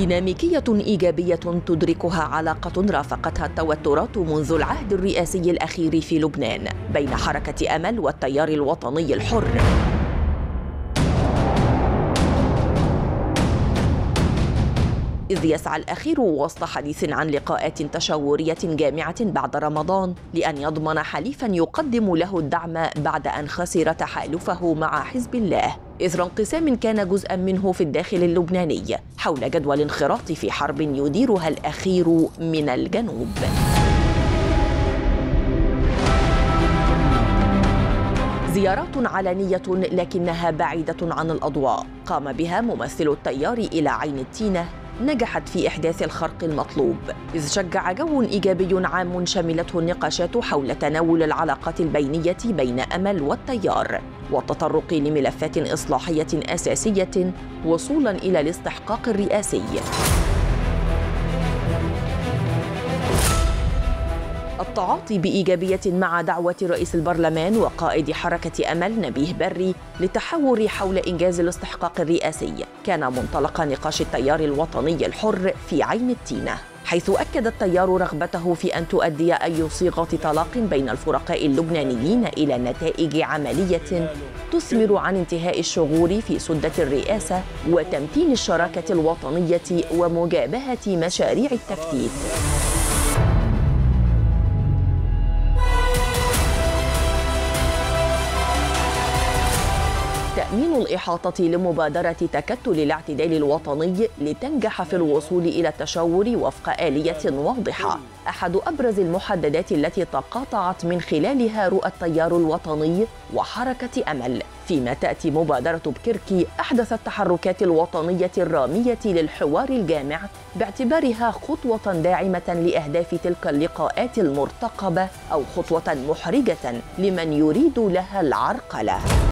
ديناميكية إيجابية تدركها علاقة رافقتها التوترات منذ العهد الرئاسي الأخير في لبنان بين حركة أمل والتيار الوطني الحر. إذ يسعى الأخير وسط حديث عن لقاءات تشاورية جامعة بعد رمضان لأن يضمن حليفا يقدم له الدعم بعد أن خسر تحالفه مع حزب الله إثر انقسام كان جزءا منه في الداخل اللبناني حول جدوى الانخراط في حرب يديرها الأخير من الجنوب. زيارات علنية لكنها بعيدة عن الأضواء قام بها ممثل التيار إلى عين التينة نجحت في إحداث الخرق المطلوب إذ شجع جو إيجابي عام شملته النقاشات حول تناول العلاقات البينية بين أمل والتيار والتطرق لملفات إصلاحية أساسية وصولاً إلى الاستحقاق الرئاسي. التعاطي بإيجابية مع دعوة رئيس البرلمان وقائد حركة أمل نبيه بري للتحاور حول إنجاز الاستحقاق الرئاسي كان منطلق نقاش التيار الوطني الحر في عين التينة حيث أكد التيار رغبته في أن تؤدي أي صيغة طلاق بين الفرقاء اللبنانيين إلى نتائج عملية تثمر عن انتهاء الشغور في سدة الرئاسة وتمتين الشراكة الوطنية ومجابهة مشاريع التفتيت. تأمين الإحاطة لمبادرة تكتل الاعتدال الوطني لتنجح في الوصول إلى التشاور وفق آلية واضحة أحد أبرز المحددات التي تقاطعت من خلالها رؤى التيار الوطني وحركة أمل فيما تأتي مبادرة بكركي أحدث التحركات الوطنية الرامية للحوار الجامع باعتبارها خطوة داعمة لأهداف تلك اللقاءات المرتقبة أو خطوة محرجة لمن يريد لها العرقلة.